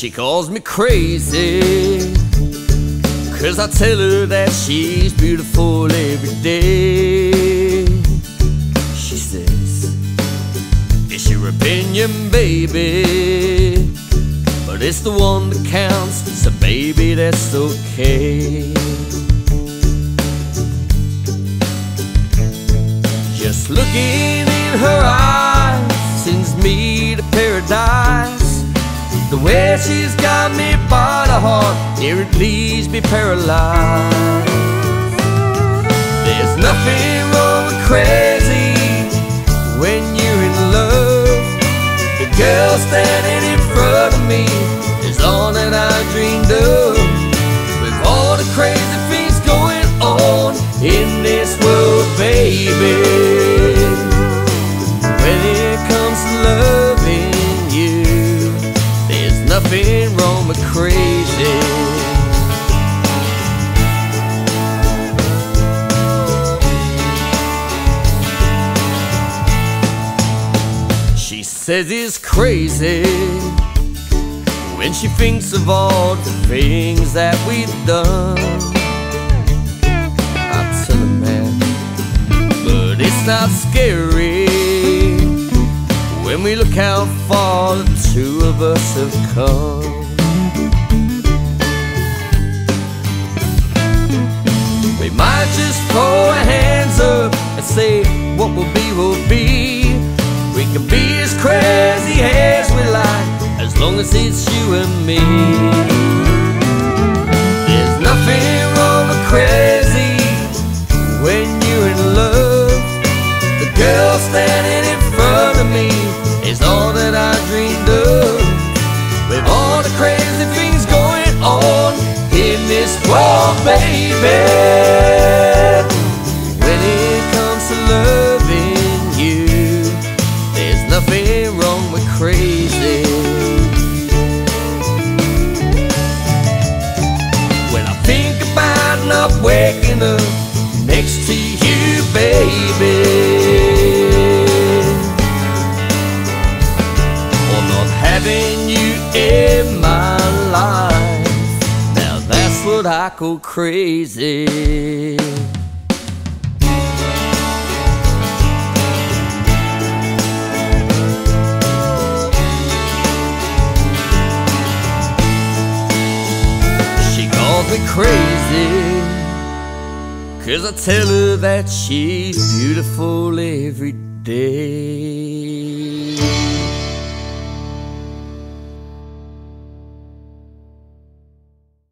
She calls me crazy, 'cause I tell her that she's beautiful every day. She says, it's your opinion, baby, but it's the one that counts, so baby, that's okay. Just looking in her eyes sends me to paradise. The way she's got me by the heart, here it leaves me paralyzed. There's nothing wrong with crazy when you're in love. The girl standing in front of me is all that I dreamed of. With all the crazy things going on in this world, baby, nothing wrong but crazy. She says it's crazy when she thinks of all the things that we've done. I tell her, man, but it's not scary when we look how far the two of us have come. We might just throw our hands up and say what will be will be. We can be as crazy as we like, as long as it's you and me. There's nothing wrong with crazy when you're in love. The girl standing in front of me is all that I dreamed of. With all the crazy things going on in this world, baby, when it comes to loving you, there's nothing wrong with crazy. When I think about not waking up next to you, baby, having you in my life, now that's what I call crazy. She calls me crazy, 'cause I tell her that she's beautiful every day.